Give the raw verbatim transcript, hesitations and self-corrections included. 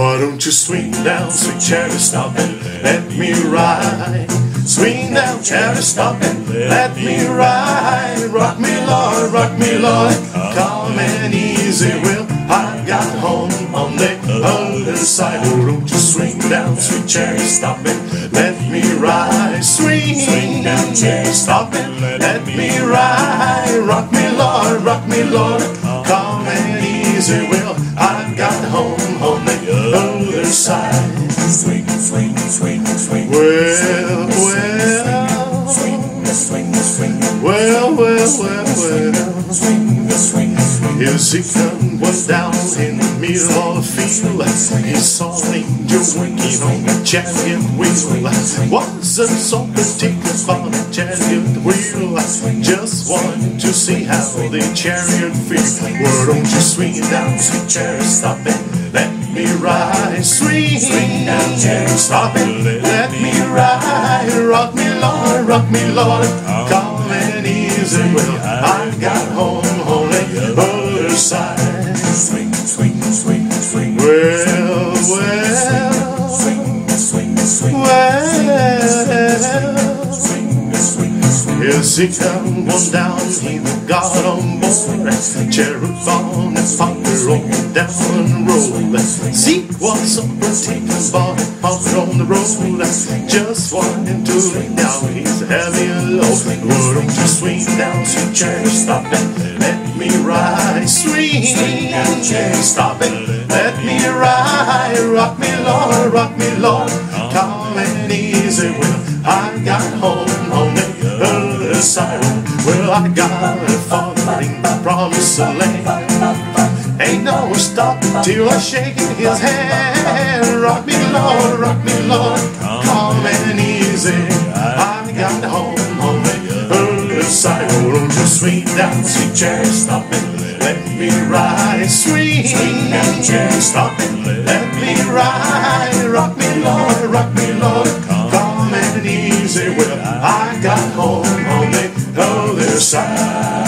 Why don't you swing down, sweet cherry, stop and let me ride. Swing down, cherry, stop and let me ride. Rock me, Lord, rock me, Lord, calm and easy will I got home on the other side. Why don't you swing down, sweet cherry, stop and let me ride. Swing, swing down, cherry, stop and let me ride. Rock me, Lord, rock me, Lord, calm and easy will I got home on the other side. Swing, swing, swing, swing. Well, well. Swing, swing, swing. Well, well, well, well. Swing, swing, swing. Ezekial was down in the middle of the field. He saw an angel working on a chariot wheel. Wasn't so particular about a chariot wheel. Just wanted to see how the chariot feels. Why don't you swing it down, sweet chariot, stop it, let me ride. Swing, swing down, chariot, stop it, let me ride. Rock me, Lord, rock me, Lord, calm and easy. Well, I got home on the other side. Swing, swing, swing, swing. Well, well. Swing, swing, swing. Well. Swing, swing, swing. Ezekial was down in the God on board. Cherubim and fire rolled down road. Zeke was so particular about a pocket on the road. Just wanted to lay down his heavy load. Why don't you swing down, sweet cherry, stop and let me ride. Swing, swing down, cherry, stop and let me ride. Rock me, Lord, rock me, Lord, calm and easy. Well, I got home on the other side. Well, I got a father in the promised land. Ain't no stopping till I'm shaking his hand. Rock me, Lord, rock me, Lord, calm and easy. I got home on the other side. Well, don't you swing down, sweet cherry, stop and let me ride. Swing, swing down, cherry, stop and let me ride. Rock me, Lord, rock me, Lord, calm and easy. Well, I got home on the other side.